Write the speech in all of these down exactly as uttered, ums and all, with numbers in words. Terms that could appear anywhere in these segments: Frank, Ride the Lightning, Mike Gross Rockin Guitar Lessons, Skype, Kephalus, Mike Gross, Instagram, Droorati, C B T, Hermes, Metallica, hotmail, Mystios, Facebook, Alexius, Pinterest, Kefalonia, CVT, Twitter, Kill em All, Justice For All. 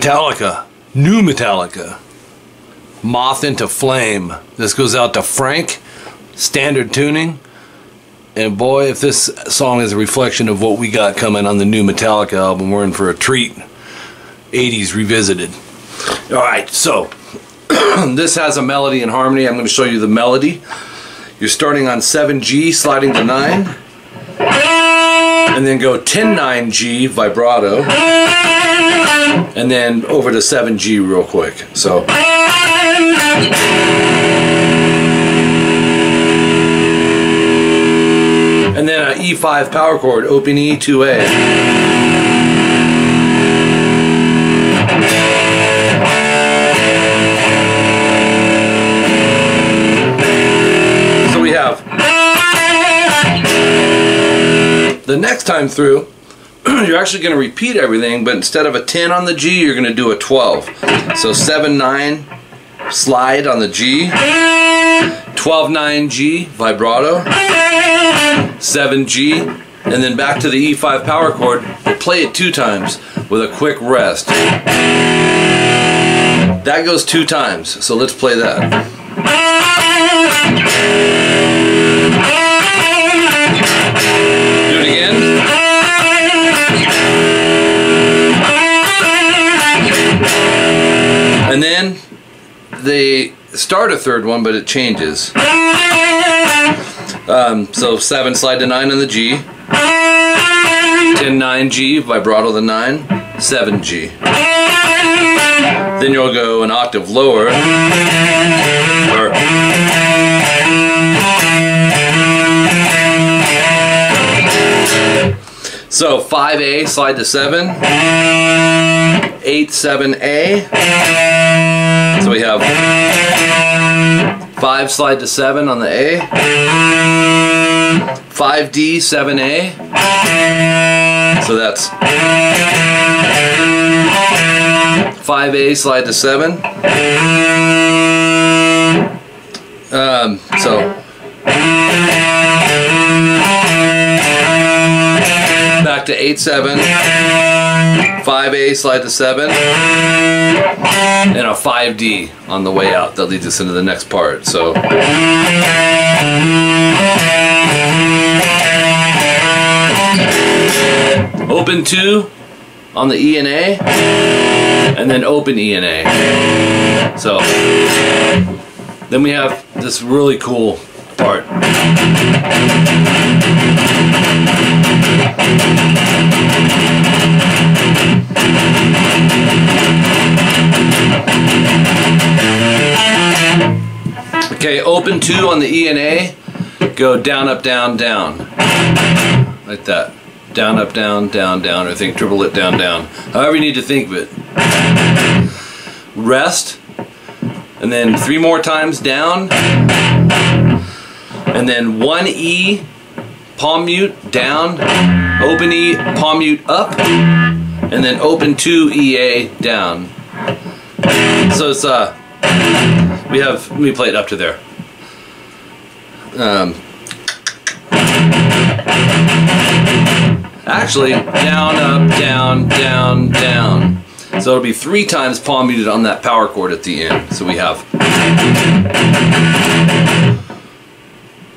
Metallica, new Metallica, Moth into Flame. This goes out to Frank, standard tuning. And boy, if this song is a reflection of what we got coming on the new Metallica album, we're in for a treat. eighties revisited. Alright, so this has a melody and harmony. I'm going to show you the melody. You're starting on seven G, sliding to nine, and then go ten nine G vibrato, and then over to seven G real quick. So and then an E five power chord, open E to A. So we have the next time through, you're actually going to repeat everything, but instead of a ten on the G, you're going to do a twelve. So seven nine slide on the G, twelve nine G vibrato, seven G, and then back to the E five power chord. We'll play it two times with a quick rest. That goes two times, so let's play that. Do it again. And then they start a third one, but it changes. Um, so seven slide to nine on the G, ten nine G vibrato to nine, seven G. Then you'll go an octave lower, or, so five A slide to seven, eight seven A. So we have five slide to seven on the A, five D, seven A, so that's five A slide to seven, um, so back to eight seven, five A slide to seven, and a five D on the way out that leads us into the next part. So open two on the E and A, and then open E and A. So then we have this really cool part. Okay, open two on the E and A, go down, up, down, down, like that. Down, up, down, down, down, or think triple it, down, down, however you need to think of it. Rest, and then three more times down, and then one E, palm mute, down, open E, palm mute, up, and then open two, E, A, down. So it's, uh, we have, let me play it up to there. Um, actually, down, up, down, down, down. So it'll be three times palm muted on that power chord at the end. So we have.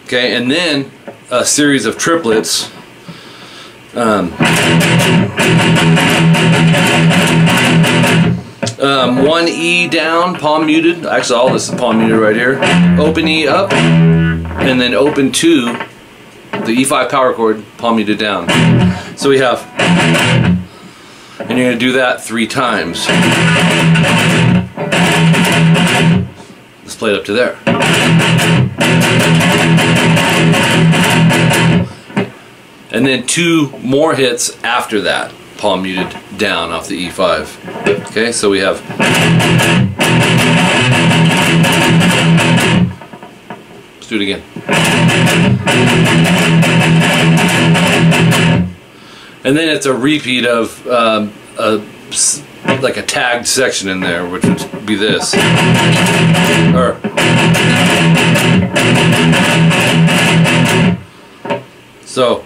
Okay, and then a series of triplets. Um, Um, one E down, palm muted. Actually, all this is palm muted right here. Open E up, and then open two, the E five power chord, palm muted down. So we have, and you're going to do that three times. Let's play it up to there. And then two more hits after that. Palm muted down off the E five. Okay, so we have. Let's do it again. And then it's a repeat of um, a, like a tagged section in there, which would be this. Or. So.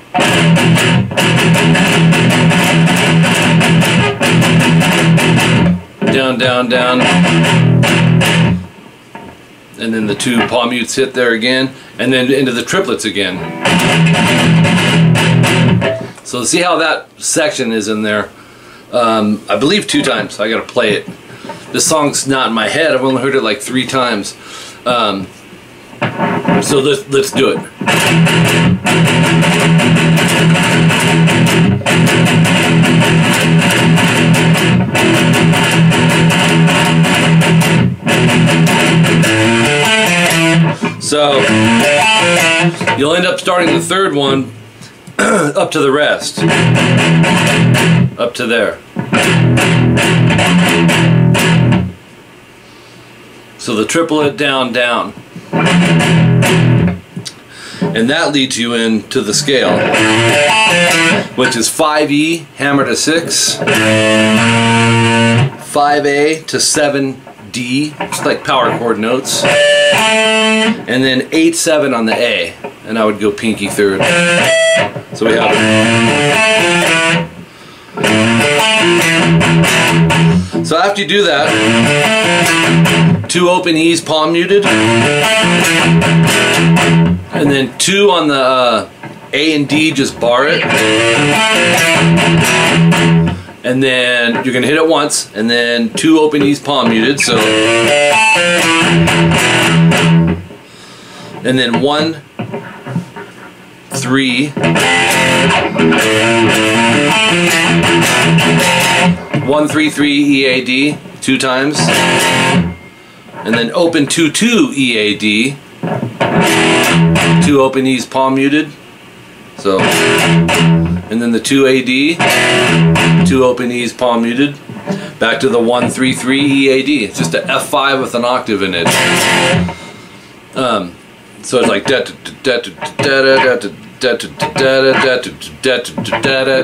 down, down, down. And then the two palm mutes hit there again, and then into the triplets again. So see how that section is in there. Um, I believe two times, so I gotta play it. This song's not in my head, I've only heard it like three times. Um, so let's, let's do it. So you'll end up starting the third one up to the rest. Up to there. So the triplet down, down. And that leads you into the scale, which is five E, hammer to six, five A to seven D, just like power chord notes, and then eight seven on the A, and I would go pinky third. So we have it. So after you do that, two open E's palm muted, and then two on the uh, A and D, just bar it, and then you're going to hit it once, and then two open E's palm muted, so, and then one, three, one, three, three, E, A, D, two times, and then open two, two, E, A, D, two open E's palm muted, so, and then the two A D, two open E's palm muted, back to the one three three E A D. It's just a F five with an octave in it. Um, so it's like that.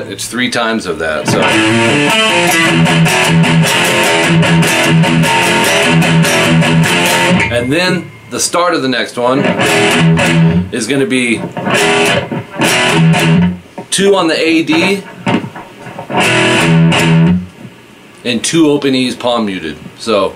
It's three times of that. So, and then the start of the next one is going to be two on the A D and two open E's palm muted. So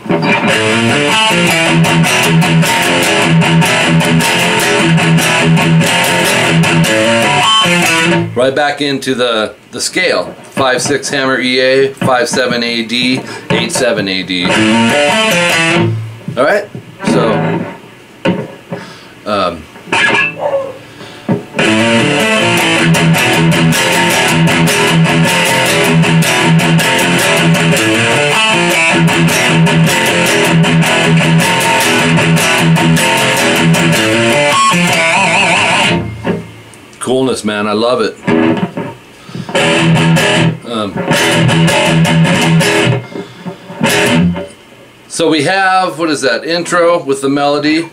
right back into the the scale. Five six hammer E A, five seven A D, eight seven A D. All right, so. Um, coolness, man, I love it. Um, so we have, what is that, intro with the melody.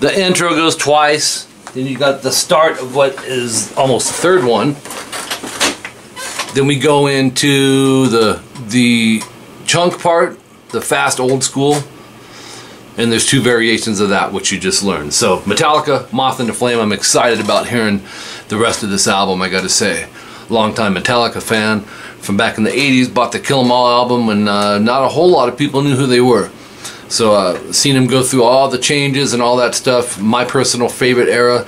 The intro goes twice, then you got the start of what is almost the third one. Then we go into the the chunk part, the fast old school, and there's two variations of that which you just learned. So Metallica, Moth into Flame. I'm excited about hearing the rest of this album, I gotta say. Longtime Metallica fan from back in the eighties, bought the Kill em All album, and uh, not a whole lot of people knew who they were. So uh, seen them go through all the changes and all that stuff. My personal favorite era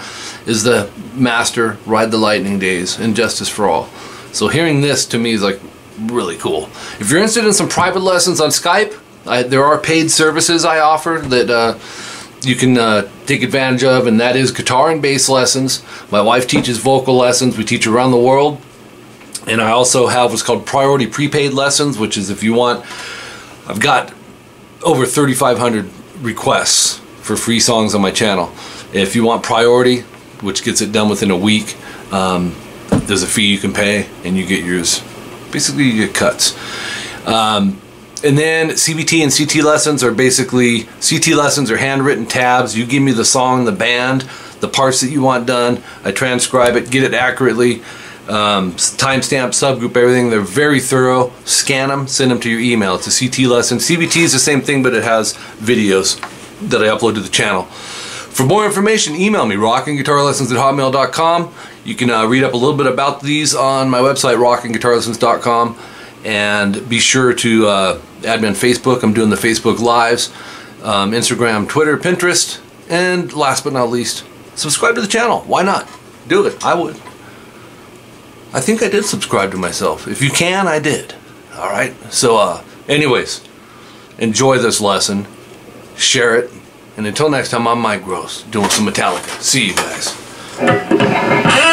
is the master Ride the Lightning days and Justice For All. So hearing this to me is like really cool. If you're interested in some private lessons on Skype, I, there are paid services I offer that uh, you can uh, take advantage of, and that is guitar and bass lessons. My wife teaches vocal lessons. We teach around the world. And I also have what's called priority prepaid lessons, which is if you want, I've got over thirty-five hundred requests for free songs on my channel. If you want priority, which gets it done within a week, um, there's a fee you can pay and you get yours. Basically, you get cuts. Um, and then C B T and C T lessons are basically, C T lessons are handwritten tabs. You give me the song, the band, the parts that you want done. I transcribe it, get it accurately. Um, timestamp, subgroup, everything. They're very thorough. Scan them, send them to your email. It's a C T lesson. C B T is the same thing, but it has videos that I upload to the channel. For more information, email me, rockin guitar lessons at hotmail dot com. You can uh, read up a little bit about these on my website, rock and guitar lessons dot com, and be sure to uh, add me on Facebook. I'm doing the Facebook Lives, um, Instagram, Twitter, Pinterest, and last but not least, subscribe to the channel. Why not? Do it. I would. I think I did subscribe to myself. If you can, I did. Alright? So, uh, anyways, enjoy this lesson. Share it. And until next time, I'm Mike Gross, doing some Metallica. See you guys.